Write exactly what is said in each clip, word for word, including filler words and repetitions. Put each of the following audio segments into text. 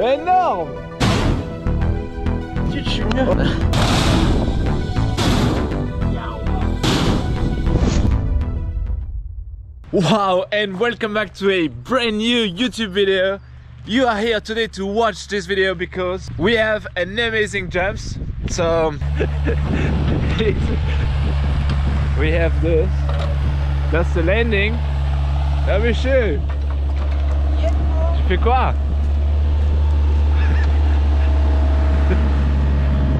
Énorme. Tu te Wow, and welcome back to a brand new YouTube video. You are here today to watch this video because we have an amazing jumps. So we have this. That's the landing. Ah monsieur, tu fais quoi?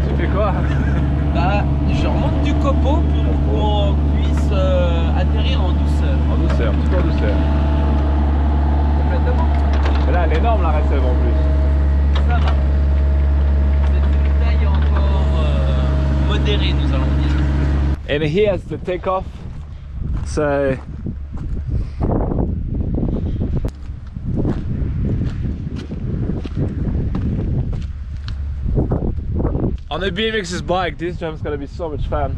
Tu fais quoi? Bah, je remonte du copeau pour qu'on puisse euh, atterrir en douceur. En douceur, tout en douceur. Complètement. Et là, elle est énorme la réserve en plus. Ça va. C'est une taille encore euh, modérée, nous allons dire. And here's the takeoff. So. On a B M X's bike, this jump is gonna be so much fun.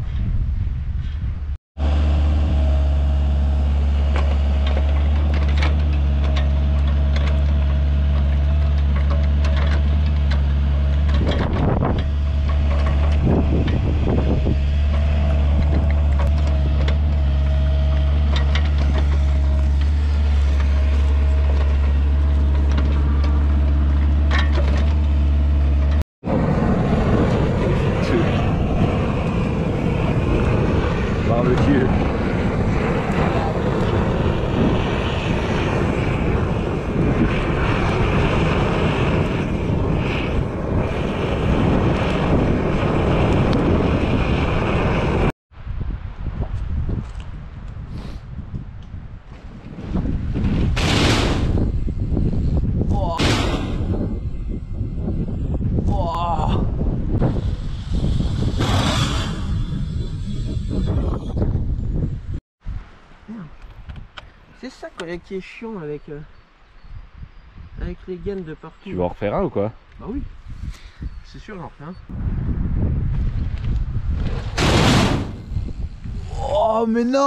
C'est ça qui est chiant avec, euh, avec les gaines de partout. Tu vas en refaire un ou quoi? Bah oui, c'est sûr j'en refais un. Oh mais non!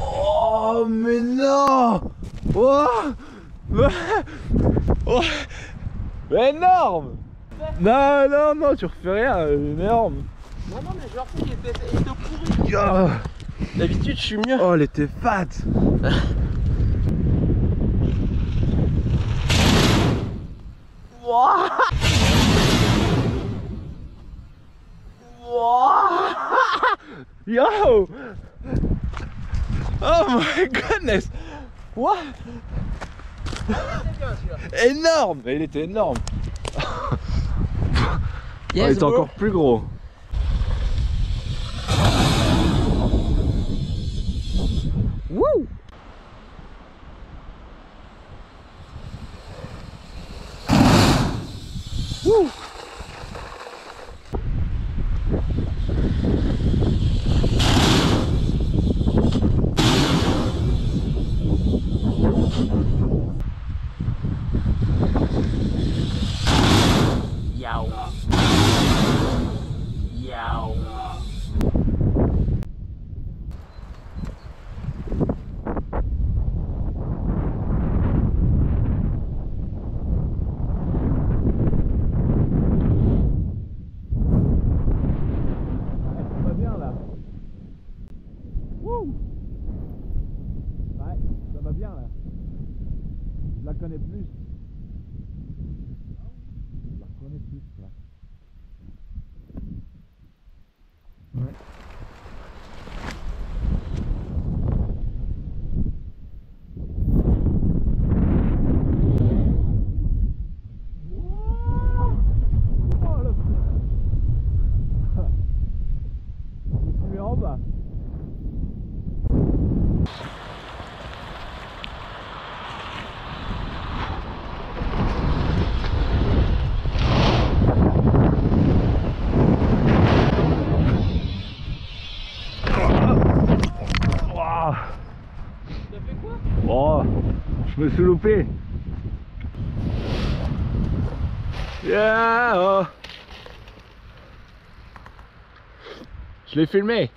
Oh mais non! Oh, oh énorme! Non, non, non, tu refais rien, énorme! Non, non, mais je refais, il était, il était pourri! Oh. D'habitude je suis mieux. Oh elle était fat. Wouah. Wouah. Yo. Oh my goodness. What? Énorme. Il était énorme. Yes, oh, il était bro. Encore plus gros. Woo! Woo! Yow. Yow. Je la connais plus. Je la connais plus là. Ouais. Oh le putain. Je suis en bas. Je me suis loupé. Yeah, oh. Je l'ai filmé.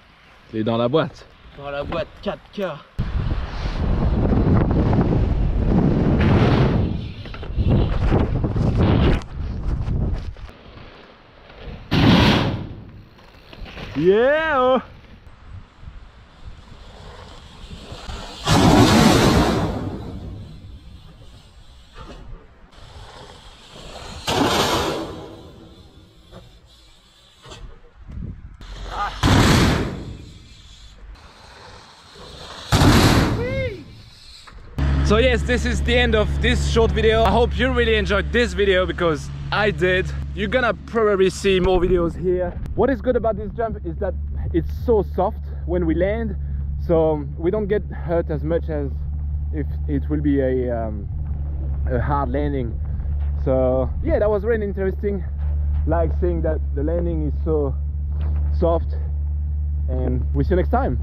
Je l'ai dans la boîte. Dans la boîte quatre K. Yeah! So yes, this is the end of this short video. I hope you really enjoyed this video because I did. You're gonna probably see more videos here. What is good about this jump is that it's so soft when we land, so we don't get hurt as much as if it will be a, um, a hard landing. So yeah, that was really interesting. Like seeing that the landing is so soft, and we'll see you next time.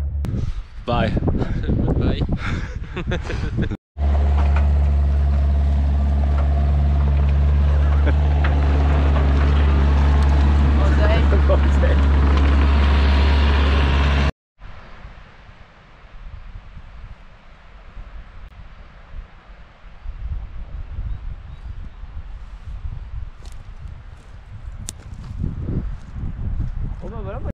Bye. Bye.